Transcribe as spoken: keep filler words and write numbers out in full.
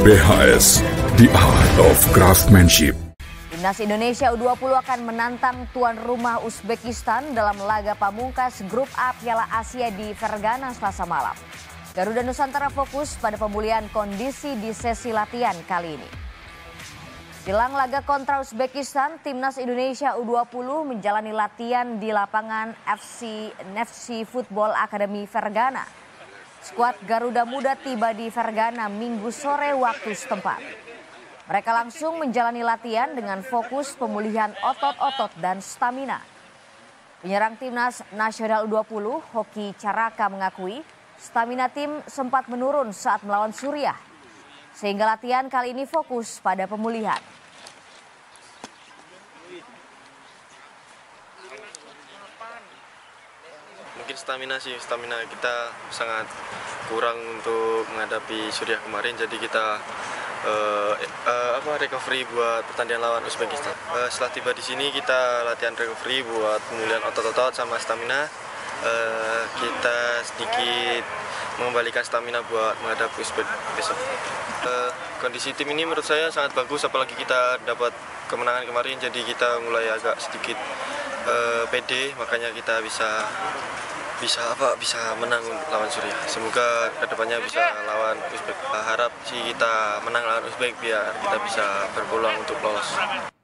B H S, the art of craftsmanship. Timnas Indonesia U dua puluh akan menantang tuan rumah Uzbekistan dalam laga pamungkas Grup A Piala Asia di Fergana Selasa malam. Garuda Nusantara fokus pada pemulihan kondisi di sesi latihan kali ini. Jelang laga kontra Uzbekistan, Timnas Indonesia U dua puluh menjalani latihan di lapangan F C Neftchi Football Academy Fergana. Skuad Garuda Muda tiba di Fergana Minggu sore waktu setempat. Mereka langsung menjalani latihan dengan fokus pemulihan otot-otot dan stamina. Penyerang timnas nasional U dua puluh, Hokky Caraka, mengakui stamina tim sempat menurun saat melawan Suriah, sehingga latihan kali ini fokus pada pemulihan. Mungkin stamina sih, stamina kita sangat kurang untuk menghadapi Suriah kemarin, jadi kita uh, uh, apa recovery buat pertandingan lawan Uzbekistan. Uh, setelah tiba di sini kita latihan recovery buat pemulihan otot-otot sama stamina. Uh, kita sedikit mengembalikan stamina buat menghadapi Uzbekistan besok. Uh, kondisi tim ini menurut saya sangat bagus, apalagi kita dapat kemenangan kemarin, jadi kita mulai agak sedikit uh, pede, makanya kita bisa bisa apa bisa menang lawan Suriah. Semoga kedepannya bisa lawan Uzbek. Harap sih kita menang lawan Uzbek biar kita bisa berpeluang untuk lolos.